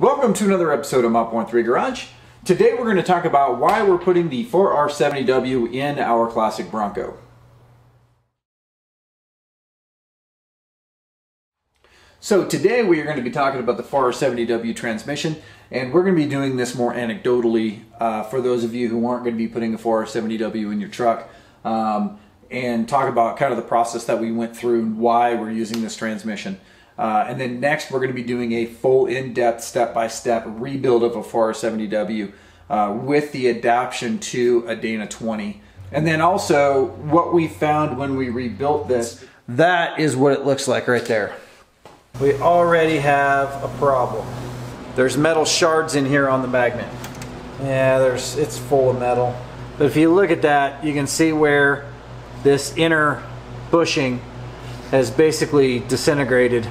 Welcome to another episode of Mile 3 Garage. Today we're going to talk about why we're putting the 4R70W in our classic Bronco. So today we are going to be talking about the 4R70W transmission, and we're going to be doing this more anecdotally for those of you who aren't going to be putting a 4R70W in your truck, and talk about kind of the process that we went through and why we're using this transmission. And then next we're going to be doing a full in-depth step-by-step rebuild of a 4R70W with the adaptation to a Dana 20. And then also what we found when we rebuilt this, that is what it looks like right there. We already have a problem. There's metal shards in here on the magnet. Yeah, it's full of metal. But if you look at that, you can see where this inner bushing has basically disintegrated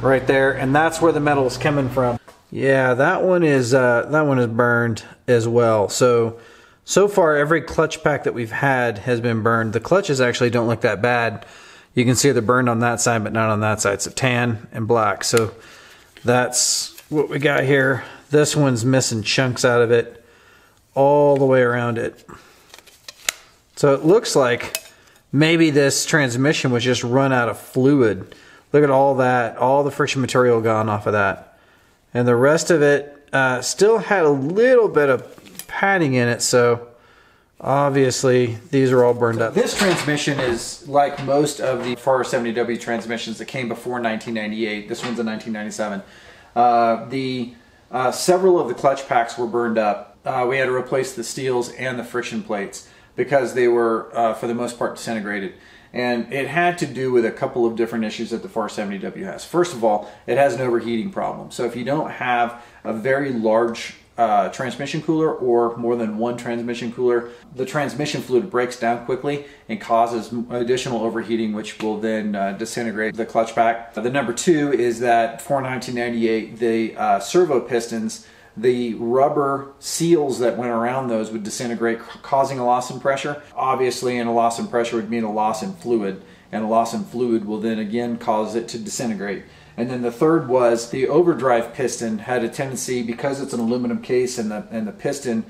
right there, and that's where the metal is coming from. Yeah, that one is burned as well. So far every clutch pack that we've had has been burned. The clutches actually don't look that bad. You can see they're burned on that side, but not on that side. So tan and black. So that's what we got here. This one's missing chunks out of it all the way around it. So it looks like maybe this transmission was just run out of fluid. Look at all that, all the friction material gone off of that. And the rest of it still had a little bit of padding in it, so obviously these are all burned up. This transmission is like most of the 4R70W transmissions that came before 1998. This one's a 1997. Several of the clutch packs were burned up. We had to replace the steels and the friction plates because they were, for the most part, disintegrated. And it had to do with a couple of different issues that the 4R70W has. First of all, it has an overheating problem. So if you don't have a very large transmission cooler or more than one transmission cooler, the transmission fluid breaks down quickly and causes additional overheating, which will then disintegrate the clutch pack. The number two is that for 1998, the servo pistons, the rubber seals that went around those would disintegrate, causing a loss in pressure. Obviously, and a loss in pressure would mean a loss in fluid, and a loss in fluid will then again cause it to disintegrate. And then the third was the overdrive piston had a tendency, because it's an aluminum case and the piston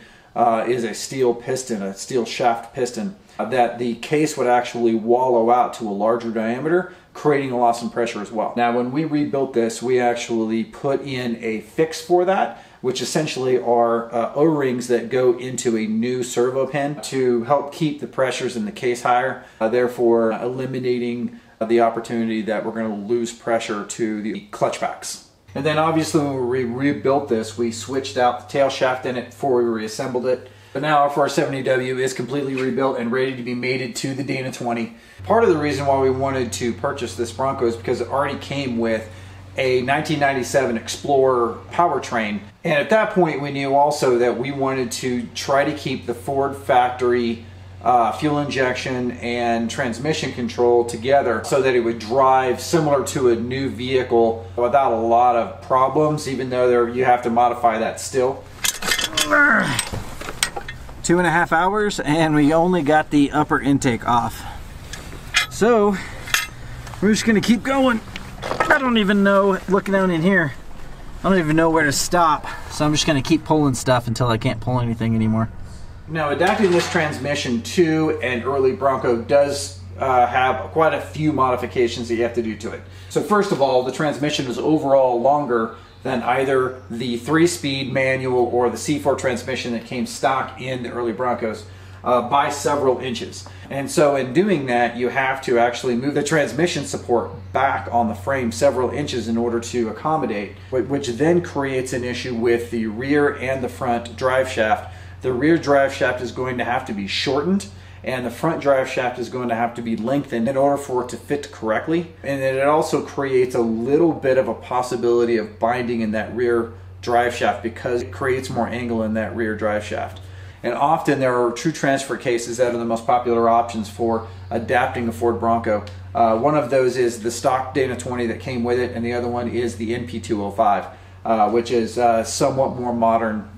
is a steel piston, a steel shaft piston, that the case would actually wallow out to a larger diameter, creating a loss in pressure as well. Now, when we rebuilt this, we actually put in a fix for that, which essentially are O-rings that go into a new servo pin to help keep the pressures in the case higher, therefore eliminating the opportunity that we're going to lose pressure to the clutch packs. And then obviously when we rebuilt this, we switched out the tail shaft in it before we reassembled it. But now our 4R70W is completely rebuilt and ready to be mated to the Dana 20. Part of the reason why we wanted to purchase this Bronco is because it already came with a 1997 Explorer powertrain. And at that point we knew also that we wanted to try to keep the Ford factory fuel injection and transmission control together so that it would drive similar to a new vehicle without a lot of problems, even though you have to modify that still. 2.5 hours and we only got the upper intake off. So we're just gonna keep going. I don't even know, looking down in here, I don't even know where to stop, so I'm just going to keep pulling stuff until I can't pull anything anymore. Now, adapting this transmission to an early Bronco does have quite a few modifications that you have to do to it. So first of all, the transmission is overall longer than either the 3-speed manual or the C4 transmission that came stock in the early Broncos by several inches. And so in doing that, you have to actually move the transmission support back on the frame several inches in order to accommodate, which then creates an issue with the rear and the front drive shaft. The rear drive shaft is going to have to be shortened and the front drive shaft is going to have to be lengthened in order for it to fit correctly. And then it also creates a little bit of a possibility of binding in that rear drive shaft because it creates more angle in that rear drive shaft. And often there are true transfer cases that are the most popular options for adapting a Ford Bronco. One of those is the stock Dana 20 that came with it, and the other one is the NP205, which is somewhat more modern,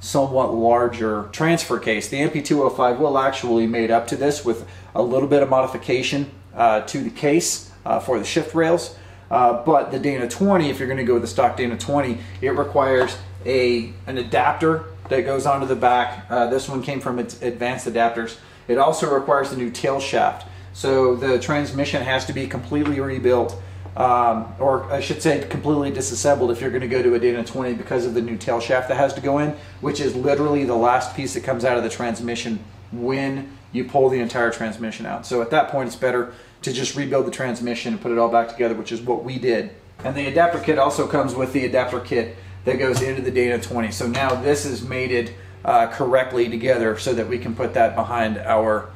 somewhat larger transfer case. The NP205 will actually mate up to this with a little bit of modification to the case for the shift rails. But the Dana 20, if you're going to go with the stock Dana 20, it requires an adapter that goes onto the back. This one came from its Advanced Adapters. It also requires a new tail shaft. So the transmission has to be completely rebuilt, or I should say completely disassembled if you're going to go to a Dana 20, because of the new tail shaft that has to go in, which is literally the last piece that comes out of the transmission when you pull the entire transmission out. So at that point, it's better to just rebuild the transmission and put it all back together, which is what we did. And the adapter kit also comes with the adapter kit that goes into the Dana 20. So now this is mated correctly together so that we can put that behind our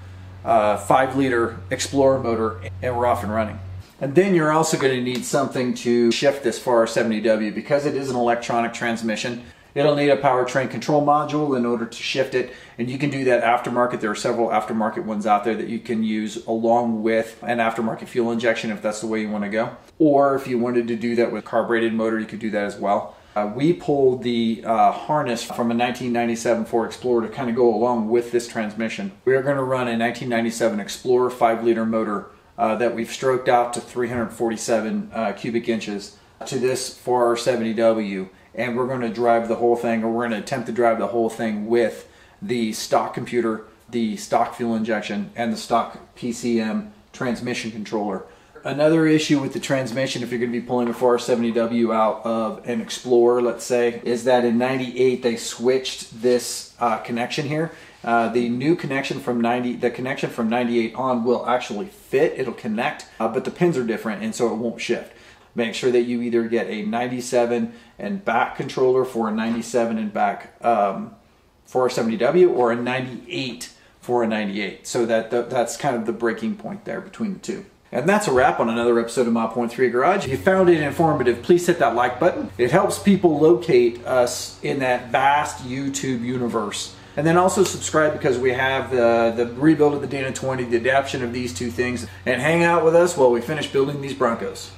5-liter Explorer motor, and we're off and running. And then you're also going to need something to shift this 4R70W. Because it is an electronic transmission, it'll need a powertrain control module in order to shift it, and you can do that aftermarket. There are several aftermarket ones out there that you can use along with an aftermarket fuel injection if that's the way you want to go. Or if you wanted to do that with a carbureted motor, you could do that as well. We pulled the harness from a 1997 Ford Explorer to kind of go along with this transmission. We are going to run a 1997 Explorer 5-liter motor that we've stroked out to 347 cubic inches to this 4R70W, and we're going to drive the whole thing, or we're going to attempt to drive the whole thing with the stock computer, the stock fuel injection, and the stock PCM transmission controller. Another issue with the transmission, if you're going to be pulling a 4R70W out of an Explorer, let's say, is that in 98 they switched this connection here. The new connection from the connection from 98 on will actually fit. It'll connect, but the pins are different, and so it won't shift. Make sure that you either get a 97 and back controller for a 97 and back 4R70W, or a 98 for a 98. So that's kind of the breaking point there between the two. And that's a wrap on another episode of Mile 3 Garage. If you found it informative, please hit that like button. It helps people locate us in that vast YouTube universe. And then also subscribe, because we have the rebuild of the Dana 20, the adaptation of these two things, and hang out with us while we finish building these Broncos.